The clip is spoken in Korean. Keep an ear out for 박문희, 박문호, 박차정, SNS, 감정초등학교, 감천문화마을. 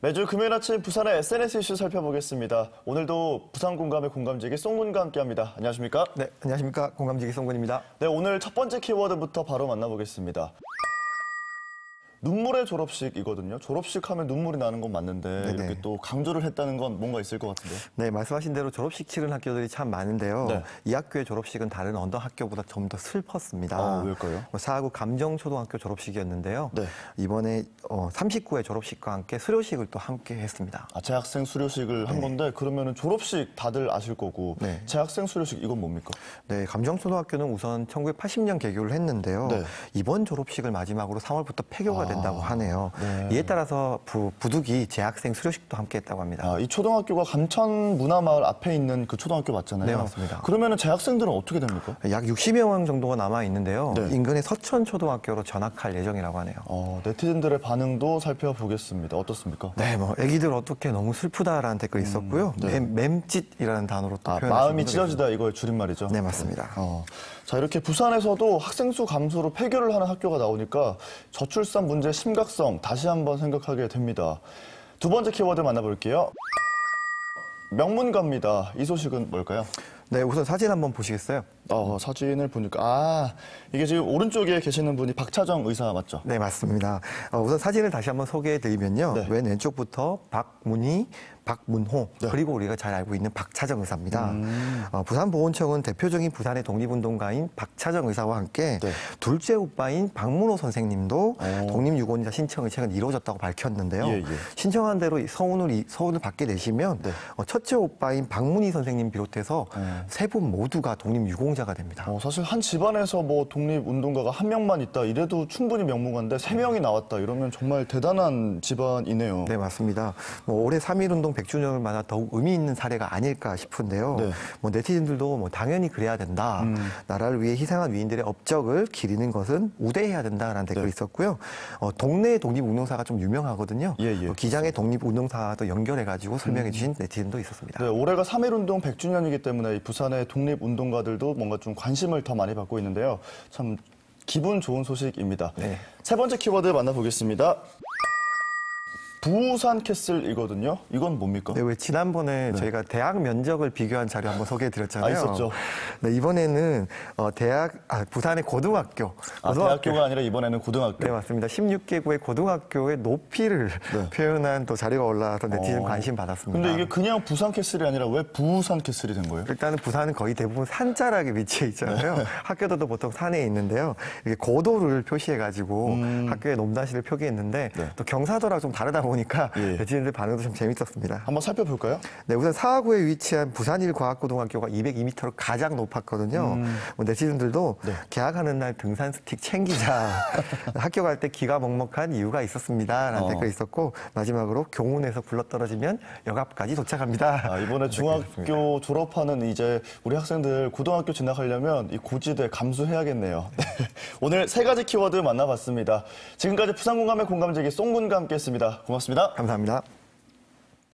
매주 금요일 아침 부산의 SNS 이슈 살펴보겠습니다. 오늘도 부산 공감의 공감지기 송군과 함께합니다. 안녕하십니까? 네, 안녕하십니까? 공감지기 송군입니다. 네, 오늘 첫 번째 키워드부터 바로 만나보겠습니다. 눈물의 졸업식이거든요. 졸업식 하면 눈물이 나는 건 맞는데 네네. 이렇게 또 강조를 했다는 건 뭔가 있을 것 같은데요. 네, 말씀하신 대로 졸업식 치른 학교들이 참 많은데요. 네. 이 학교의 졸업식은 다른 어느 학교보다 좀 더 슬펐습니다. 아, 왜일까요? 사하구 감정초등학교 졸업식이었는데요. 네. 이번에 39회 졸업식과 함께 수료식을 또 함께 했습니다. 아, 재학생 수료식을 한 건데 그러면은 졸업식 다들 아실 거고 재학생 수료식 이건 뭡니까? 네, 감정초등학교는 우선 1980년 개교를 했는데요. 네. 이번 졸업식을 마지막으로 3월부터 폐교가 된다고 하네요. 네. 이에 따라서 부득이 재학생 수료식도 함께 했다고 합니다. 아, 이 초등학교가 감천문화마을 앞에 있는 그 초등학교 맞잖아요. 네, 맞습니다. 그러면은 재학생들은 어떻게 됩니까? 약 60여 명 정도가 남아 있는데요. 네. 인근의 서천초등학교로 전학할 예정이라고 하네요. 네티즌들의 반응도 살펴보겠습니다. 어떻습니까? 네, 뭐 애기들 어떻게 너무 슬프다라는 댓글이 있었고요. 네. 맴짓이라는 단어로 또 표현하셨습니다. 마음이 찢어지다 이거의 줄임말이죠. 네, 맞습니다. 자, 이렇게 부산에서도 학생 수 감소로 폐교를 하는 학교가 나오니까 저출산 문제의 심각성 다시 한번 생각하게 됩니다. 두 번째 키워드 만나볼게요. 명문가입니다. 이 소식은 뭘까요? 네, 우선 사진 한번 보시겠어요? 사진을 보니까 이게 지금 오른쪽에 계시는 분이 박차정 의사 맞죠? 네, 맞습니다. 우선 사진을 다시 한번 소개해드리면요. 네. 왼쪽부터 박문희, 박문호, 네. 그리고 우리가 잘 알고 있는 박차정 의사입니다. 부산보훈청은 대표적인 부산의 독립운동가인 박차정 의사와 함께 네. 둘째 오빠인 박문호 선생님도 독립유공자 신청이 최근 이루어졌다고 밝혔는데요. 예, 예. 신청한 대로 서운을 받게 되시면 네. 첫째 오빠인 박문희 선생님 비롯해서 세 분 모두가 독립유공자가 됩니다. 사실 한 집안에서 뭐 독립운동가가 한 명만 있다 이래도 충분히 명문가인데 세 명이 나왔다 이러면 정말 대단한 집안이네요. 네, 맞습니다. 올해 3.1운동 100주년을 맞아 더욱 의미 있는 사례가 아닐까 싶은데요. 네. 네티즌들도 당연히 그래야 된다. 나라를 위해 희생한 위인들의 업적을 기리는 것은 우대해야 된다라는 댓글이 네. 있었고요. 동네의 독립운동사가 좀 유명하거든요. 예, 예. 기장의 독립운동사도 연결해가지고 설명해 주신 네티즌도 있었습니다. 네, 올해가 3.1운동 100주년이기 때문에 부산의 독립운동가들도 뭔가 좀 관심을 더 많이 받고 있는데요. 참 기분 좋은 소식입니다. 네. 세 번째 키워드 만나보겠습니다. 부산 캐슬이거든요. 이건 뭡니까? 네, 왜 지난번에 저희가 대학 면적을 비교한 자료 한번 소개해드렸잖아요. 있었죠. 네, 이번에는 부산의 고등학교가 아니라 이번에는 고등학교. 네, 맞습니다. 16개구의 고등학교의 높이를 표현한 또 자료가 올라와서 네티즌 관심 받았습니다. 근데 이게 그냥 부산 캐슬이 아니라 왜 부산 캐슬이 된 거예요? 일단은 부산은 거의 대부분 산자락에 위치해 있잖아요. 네. 학교들도 보통 산에 있는데요. 이게 고도를 표시해가지고 학교의 높낮이를 표기했는데 또 경사도랑 좀 다르다 보니까 네티즌들 반응도 좀 재밌었습니다. 한번 살펴볼까요? 네, 우선 사하구에 위치한 부산일과학고등학교가 202m로 가장 높았거든요. 네티즌들도 개학하는 날 등산 스틱 챙기자, 학교 갈 때 기가 먹먹한 이유가 있었습니다라는 댓글이 있었고 마지막으로 교문에서 굴러떨어지면 역앞까지 도착합니다. 이번에 중학교 졸업하는 이제 우리 학생들 고등학교 진학하려면 이 고지대 감수해야겠네요. 오늘 세 가지 키워드 만나봤습니다. 지금까지 부산공감의 공감지기 송군과 함께했습니다. 고맙습니다. 감사합니다.